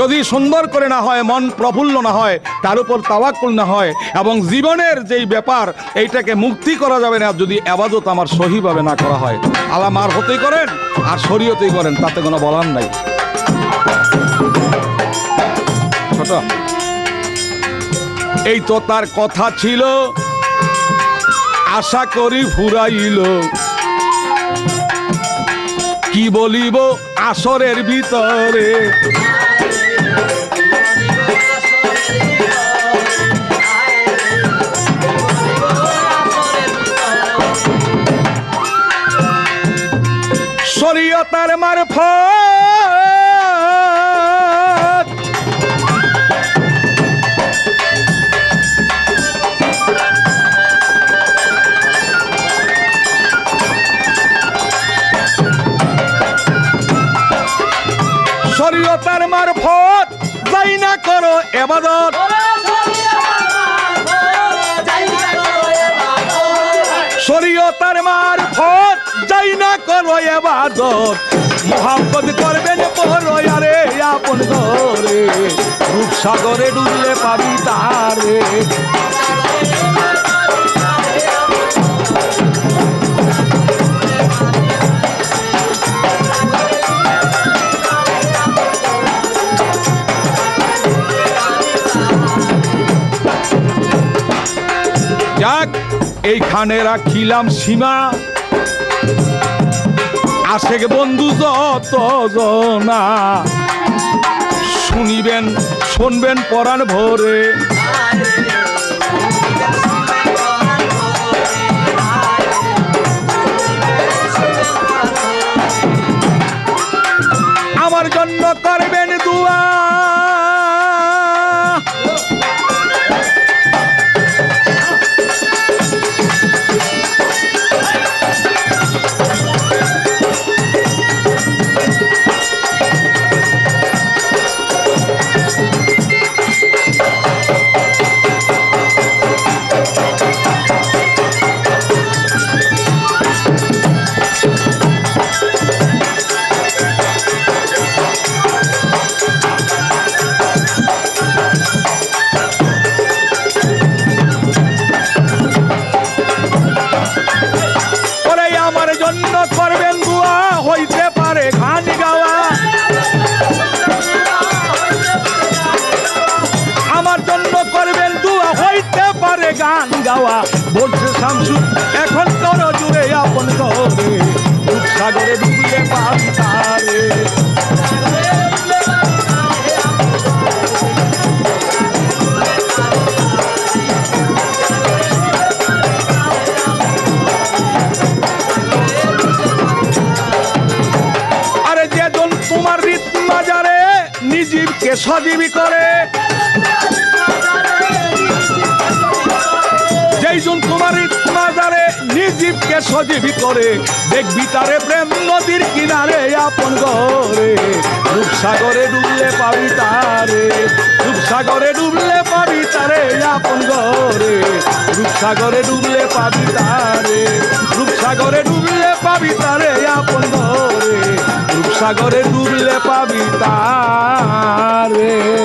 যদি সুন্দর করে না হয়, মন প্রফুল্ল না হয়, তার উপর তাওয়াক্কুল না হয়, এবং জীবনের যেই ব্যাপার এইটাকে মুক্তি করা যাবে না যদি ইবাদত আমার সহিভাবে না করা হয়। আল্লাহ মারফতেই করেন আর শরীয়তেই করেন, তাতে কোনো বলার নাই। এই তো তার কথা ছিল, আশা করি ফুরাইল, কি বলিব আসরের ভিতরে, শরীয়তের মারফত শরীয়তের মারফত যাই না করো ইবাদত, শরীয়তের মারফত যাই না করো ইবাদত, মোহাম্মদ করবেন পরয়ারে আপন ঘরে, রূপসাগরে ডুবলে পাবি তারে। এইখানে রাখিলাম সীমা, আশেক বন্ধু যত জনা, শুনিবেন শুনবেন পরাণ ভরে, আমার জন্য করবেন দুয়া, এখন তোর জুড়ে আপন ঘরে, সাগরে ডুবলে পাবি তারে। কে সজীবী করে যেইজন তোমার মাজারে নিজীবকে সজীবী করে দেখবি তারে প্রেম নদীর কিনারে আপন ঘরে রূপসাগরে ডুবলে পাবি তারে রূপসাগরে ডুবলে পাবি তারে আপন ঘরে রূপসাগরে ডুবলে পাবি তারে রূপসাগরে ডুবলে পাবি তারে আপন ঘরে রূপসাগরে ডুবলে পাবি তারে।